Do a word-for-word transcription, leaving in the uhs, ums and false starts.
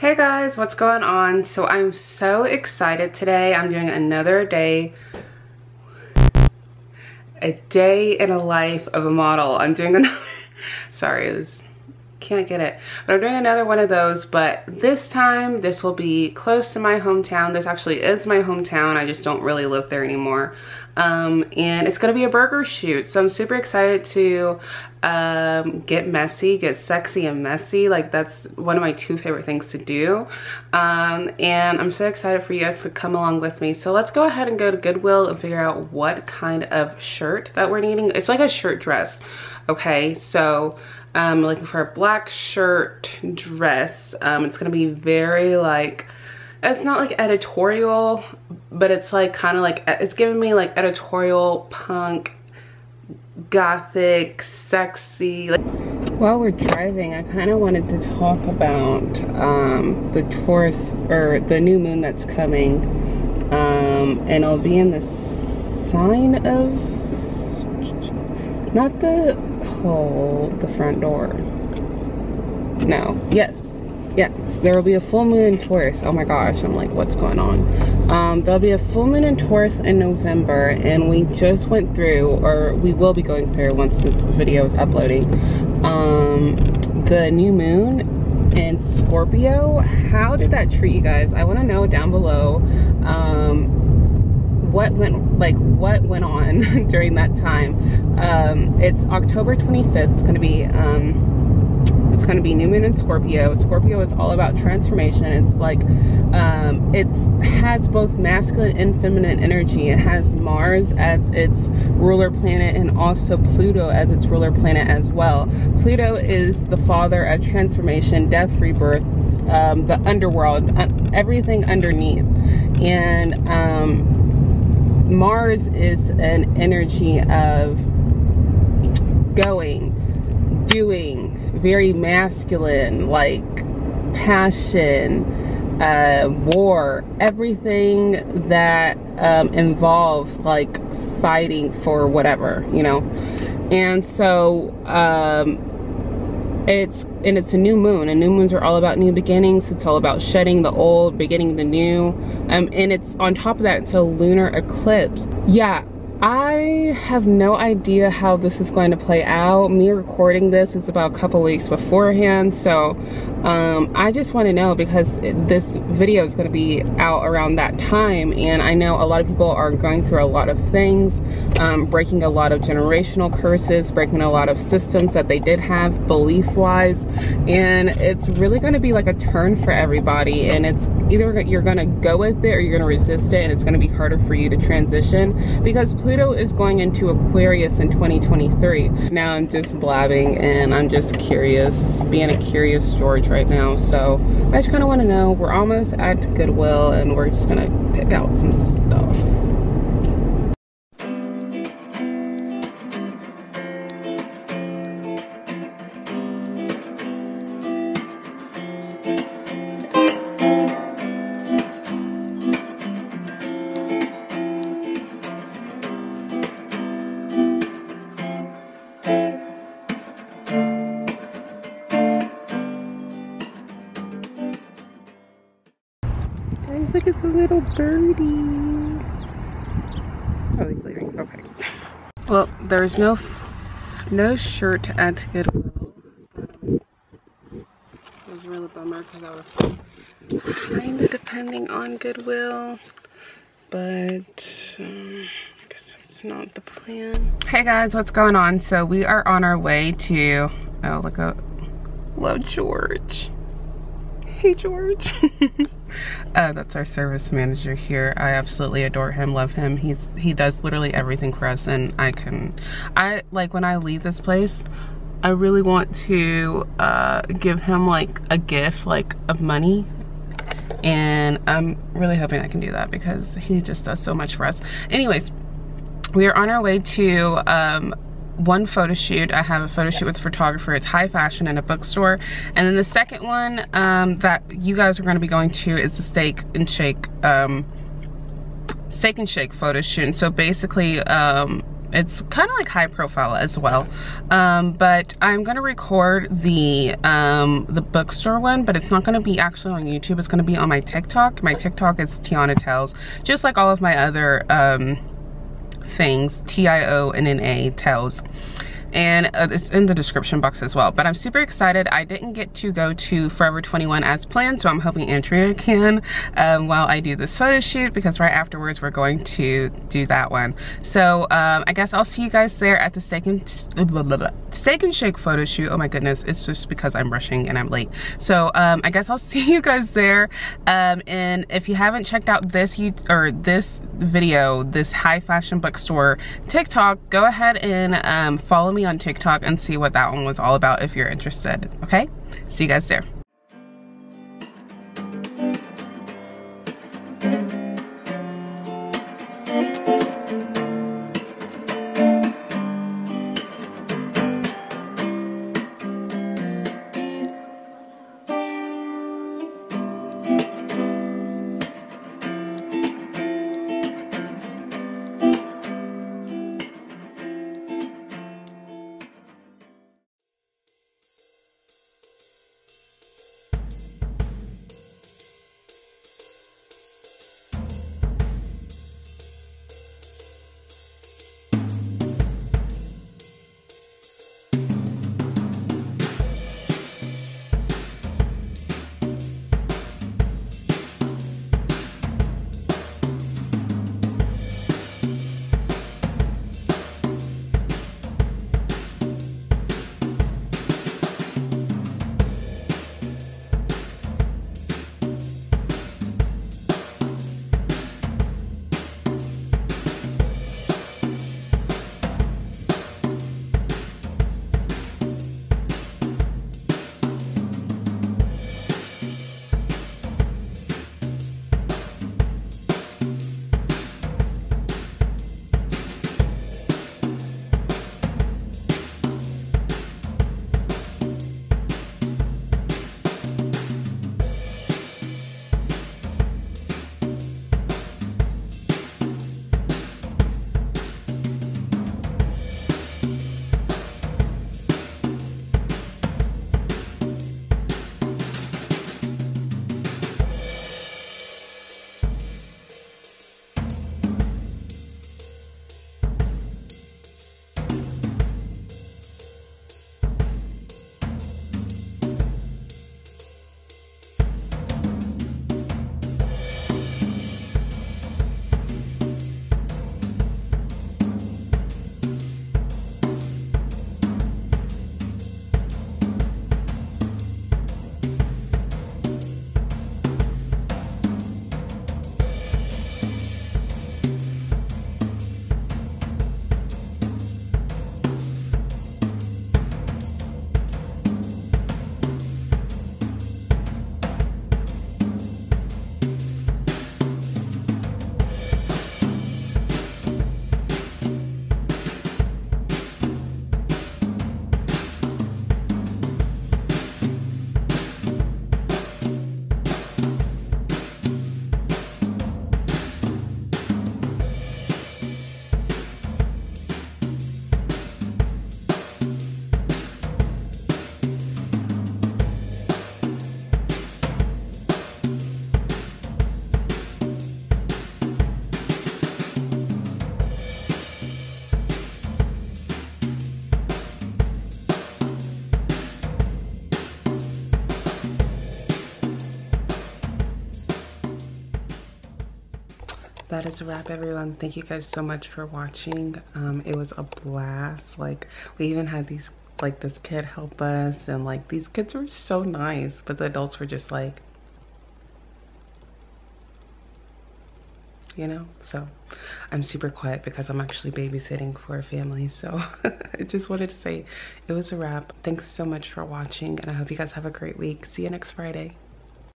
Hey guys, what's going on? So I'm so excited today. I'm doing another day, a day in a life of a model. I'm doing another, sorry, this, can't get it. But I'm doing another one of those, but this time this will be close to my hometown. This actually is my hometown. I just don't really live there anymore. Um, and it's gonna be a burger shoot. So I'm super excited to um, get messy, get sexy and messy. Like that's one of my two favorite things to do. Um, and I'm so excited for you guys to come along with me. So let's go ahead and go to Goodwill and figure out what kind of shirt that we're needing. It's like a shirt dress, okay? So I'm looking for a black shirt dress. Um, it's gonna be very like, it's not like editorial, but it's like kind of like, it's giving me like editorial, punk, gothic, sexy. Like, while we're driving, I kind of wanted to talk about um, the Taurus, or the new moon that's coming. Um, and it'll be in the sign of, not the hole, the front door. No, yes. Yes, there will be a full moon in Taurus. Oh my gosh, I'm like, what's going on? Um, there'll be a full moon in Taurus in November, and we just went through, or we will be going through once this video is uploading, um, the new moon in Scorpio. How did that treat you guys? I want to know down below um, what went, like what went on during that time. Um, it's October twenty-fifth. It's going to be... Um, It's going to be new moon in Scorpio. Scorpio is all about transformation. It's like, um, it's has both masculine and feminine energy. It has Mars as its ruler planet and also Pluto as its ruler planet as well. Pluto is the father of transformation, death, rebirth, um, the underworld, everything underneath. And um, Mars is an energy of going, doing, very masculine, like passion, uh, war, everything that um, involves like fighting for whatever, you know. And so um, it's, and it's a new moon, and new moons are all about new beginnings. It's all about shedding the old, beginning the new. Um, and it's on top of that, it's a lunar eclipse. Yeah. I have no idea how this is going to play out. Me recording this is about a couple weeks beforehand, so um, I just want to know, because it, this video is going to be out around that time, and I know a lot of people are going through a lot of things, um, breaking a lot of generational curses, breaking a lot of systems that they did have belief-wise, and it's really going to be like a turn for everybody, and it's either you're going to go with it or you're going to resist it, and it's going to be harder for you to transition, because Pluto is going into Aquarius in twenty twenty-three. Now I'm just blabbing and I'm just curious, being a curious George right now. So I just kind of want to know, we're almost at Goodwill and we're just going to pick out some stuff. Look at the little birdie. Oh, he's leaving. Okay. Well, there's no no shirt to add to Goodwill. Um, it was really a bummer because I was kind of depending on Goodwill, but um, I guess it's not the plan. Hey guys, what's going on? So we are on our way to. Oh, look up. Love George. Hey George. Uh, that's our service manager here. I absolutely adore him, love him. He's he does literally everything for us, and I can, I like when I leave this place, I really want to uh, give him like a gift, like of money. And I'm really hoping I can do that because he just does so much for us. Anyways, we are on our way to um, one photo shoot. I have a photo shoot with a photographer. It's high fashion in a bookstore. And then the second one um, that you guys are going to be going to is the Steak and Shake um, Steak and Shake photo shoot. And so basically um, it's kind of like high profile as well. Um, but I'm gonna record the um, the bookstore one, but it's not gonna be actually on YouTube. It's gonna be on my TikTok. My TikTok is Tionna Tells, just like all of my other um, things, T I O N N A Tells. And uh, it's in the description box as well. But I'm super excited. I didn't get to go to Forever twenty-one as planned, so I'm hoping Andrea can um, while I do this photo shoot, because right afterwards we're going to do that one. So um, I guess I'll see you guys there at the Steak and, blah, blah, blah, Steak and Shake photo shoot. Oh my goodness, it's just because I'm rushing and I'm late. So um, I guess I'll see you guys there. Um, and if you haven't checked out this you or this video, this high fashion bookstore TikTok, go ahead and um, follow me on TikTok and see what that one was all about if you're interested. Okay, see you guys there. That is a wrap, everyone. Thank you guys so much for watching. Um, it was a blast. Like, we even had these, like, this kid help us, and like these kids were so nice, but the adults were just like, you know. So I'm super quiet because I'm actually babysitting for a family. So I just wanted to say it was a wrap. Thanks so much for watching, and I hope you guys have a great week. See you next Friday.